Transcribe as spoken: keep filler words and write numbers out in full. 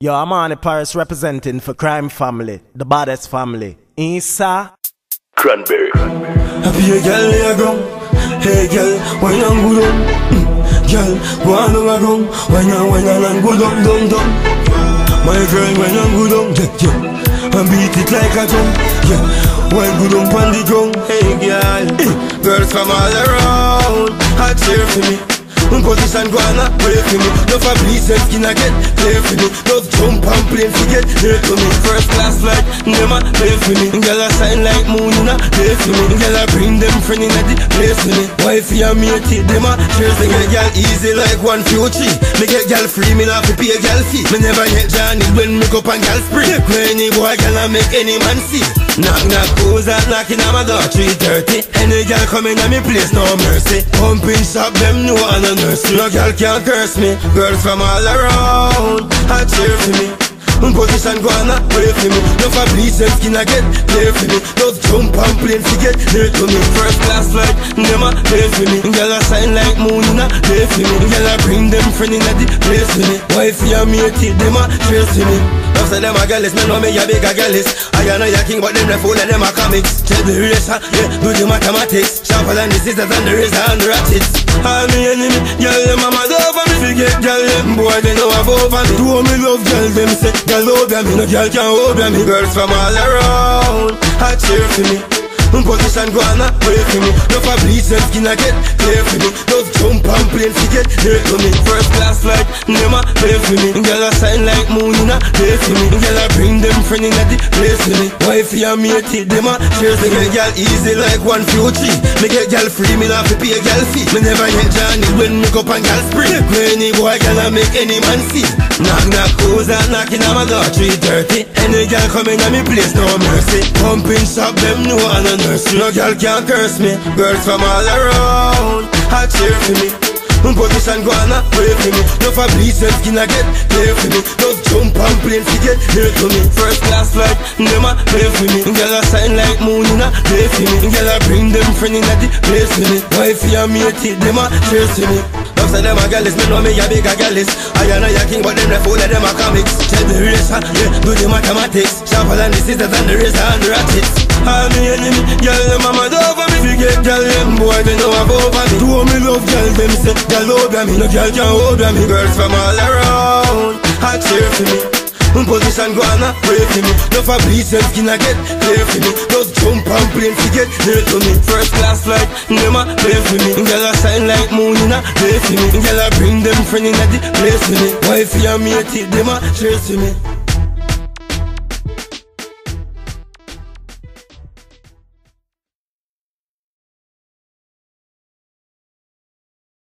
Yo, I'm on the Paris representing for Crime Family, the baddest family. Isa Cranberry. Happy girl, you go. Hey girl, when I'm good on, girl, when I'm wrong, when I'm when I'm good on, dum dum. My girl, when I'm good on, yeah, yeah, and beat it like a drum, yeah. When good on, on the ground, hey girl, girls from all around, I cheer for me. My position gonna play for me. No for please and skin I get play for me. Love jump and play forget play for me. First class like never play for me. Girl I shine like moon in a play for me. Girl I bring them friend in a the place for me. Wifey and matey them a chasing me. Girl easy like one few three. Me get girl free me not pay girl fee. Me never hit Johnny when me go and girl spring. Any boy can I make any man see. Knock knock goes out knocking on my door three thirty. Any girl come in at me place no mercy. Pumping shop them new and no girl can't curse me. Girls from all around, I cheer for me. My position gonna play for me. No for bleach and skin I get play for me. Love jump and plane forget play to me. First class like never play for me. Girl I shine like moon in a play for me. Girl I bring them friend in a the place for me. Wifey and matey them a trace for me. Love say them a girlies, me know me a bigger girlies. I know your king but them the fool and them a comics. Check the relation, yeah, do the mathematics. Sharper than the scissors and the razor and the ratchets. I'm the enemy, girl, them a mad over me. Forget girl, them boy, they know I've over me. Do me love, girl, them say, girl over me. No girl can over me. Girls from all around, I cheer for me. My position gonna play for me. No for bleach and skin I get play for me. Love jump and plane forget play for me. First class like never play for me. Girl I shine like moon in a play for me. Girl I bring them friend in a the place for me. Wifey and matey them a chase me. Get girl easy like one few three. Me get girl free me not fi pay girl fee. Me never hit Johnny when me go and girl spring. Any boy can I make any man see. Knock knock goes out knocking on my door three thirty. Any girl coming at me place no mercy. Pumping shop them no and no girl can't curse me. Girls from all around, I cheer for me. My position gonna play for me. No for bleach and skin I get play for me. Love jump and plane forget play for me. First class like never play for me. Girl I shine like moon in a play for me. Girl I bring them friend in a the place for me. Wifey and matey them a chase for me. Love say them a girlies, me know me a bigger girlies. I know your king but them the fool and them a comics. Check the relation, yeah, do the mathematics. Sharper than the scissors and the razor and the ratchets. I'm the enemy, girl, them a mad over me. Forget girl, them boy, they know I'm over me. Do me love, girl, them say, girl over me. No girl can over me. Girls from all around, I cheer for me. My position gonna play for me. No for bleach and skin I get play for me. Love jump and plane forget play to me. First class like never play for me. Girl I shine like moon in a play for me. Girl I bring them friend in a the place for me. Wifey and matey them a chase for me.